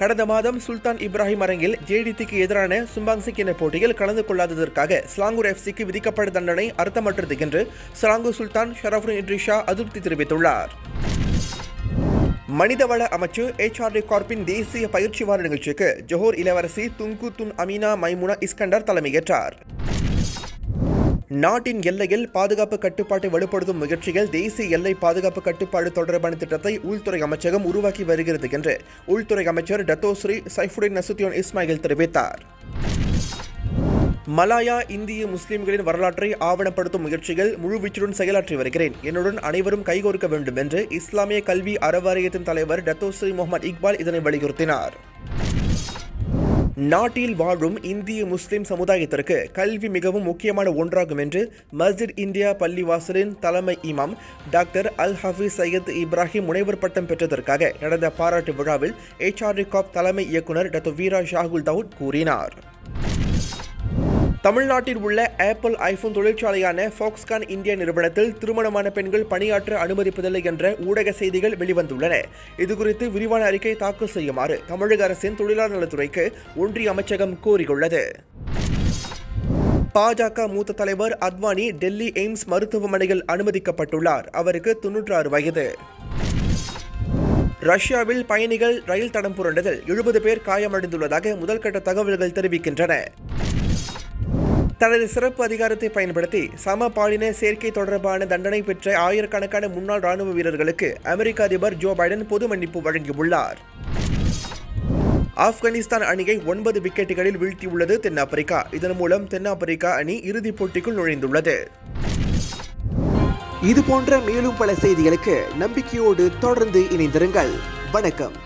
கடந்த மாதம் சுல்தான் இப்ராஹிம் அரங்கில் ஜேடிடிக்கு எதிரான சும்பாங்சிக் என போட்டியில் கலந்து கொள்ளாததற்காக ஸ்லாங்கூர் எஃப்சிக்கு விதிக்கப்பட்ட தண்டனை அர்த்தமற்றது என்று ஸ்லாங்கூர் சுல்தான் ஷரஃபுடின் இட்ரிஷா அதிருப்தி தெரிவித்துள்ளார். மனிதவள அமைச்சு HRD கார்பின் தேசிய பயிற்சி வார நிகழ்ச்சிக்கு ஜோஹர் இளவரசி Tunku Tun Aminah Maimunah Iskandar தலைமையேற்றார். நாட்டின் எல்லையில் பாதுகாப்பு கட்டுப்பாட்டை வலுப்படுத்தும் முயற்சிகள் தேசிய எல்லை பாதுகாப்பு கட்டுப்பாடு தொடர்பான திட்டத்தை உள்துறை அமைச்சகம் உருவாக்கி வருகிறது என்று உள்துறை அமைச்சர் டத்தோஸ்ரீ சைஃபுடின்னசுtion இஸ்மாயில் தெரிவித்தார். மலாயா இந்திய முஸ்லிம்களின் வரலாற்றை ஆவணப்படுத்தும் முயற்சிகள் முழுவீச்சுடன் செயலாற்றி வருகிறேன், என்னுடன் அனைவரும் கைகோர்க்க வேண்டும் என்று இஸ்லாமிய கல்வி அறவாரியத்தின் தலைவர் டத்தோஸ்ரீ முகமது இக்பால் இதனை வலியுறுத்தினார். நாட்டில் வாழும் இந்திய முஸ்லிம் சமுதாயத்திற்கு கல்வி மிகவும் முக்கியமான ஒன்றாகும் என்று மஸ்ஜித் இந்தியா பள்ளிவாசலின் தலைமை இமாம் டாக்டர் அல் ஹஃபீஸ் சையத் இப்ராஹிம் முனைவர் பட்டம் பெற்றதற்காக நடந்த பாராட்டு விழாவில் HRD காப் தலைமை இயக்குநர் டாக்டர் வீரா ஷாகுல் தவுத் கூறினார். தமிழ்நாட்டில் உள்ள ஆப்பிள் ஐபோன் தொழிற்சாலையான FOXCONN இந்தியா நிறுவனத்தில் திருமணமான பெண்கள் பணியாற்ற அனுமதிப்பதில்லை என்ற ஊடக செய்திகள் வெளிவந்துள்ளன. இதுகுறித்து விரிவான அறிக்கை தாக்கல் செய்யுமாறு தமிழக அரசின் தொழிலாளர் நலத்துறைக்கு ஒன்றிய அமைச்சகம் கோரியுள்ளது. பாஜக மூத்த தலைவர் அத்வானி டெல்லி எய்ம்ஸ் மருத்துவமனையில் அனுமதிக்கப்பட்டுள்ளார். அவருக்கு 96 வயது. ரஷ்யாவில் பயணிகள் ரயில் தடம் புரண்டதில் 70 பேர் காயமடைந்துள்ளதாக முதல்கட்ட தகவல்கள் தெரிவிக்கின்றன. தனது சிறப்பு அதிகாரத்தை பயன்படுத்தி சமபாலின சேர்க்கை தொடர்பான தண்டனை பெற்ற ஆயிரக்கணக்கான முன்னாள் ராணுவ வீரர்களுக்கு அமெரிக்க அதிபர் JoeBiden பொது மன்னிப்பு வழங்கியுள்ளார். ஆப்கானிஸ்தான் அணியை 9 விக்கெட்டுகளில் வீழ்த்தியுள்ளது தென்னாப்பிரிக்கா. இதன் மூலம் தென்னாப்பிரிக்கா அணி இறுதிப் போட்டிக்குள் நுழைந்துள்ளது. இதுபோன்ற மேலும் பல செய்திகளுக்கு நம்பிக்கையோடு தொடர்ந்து இணைந்திருங்கள். வணக்கம்.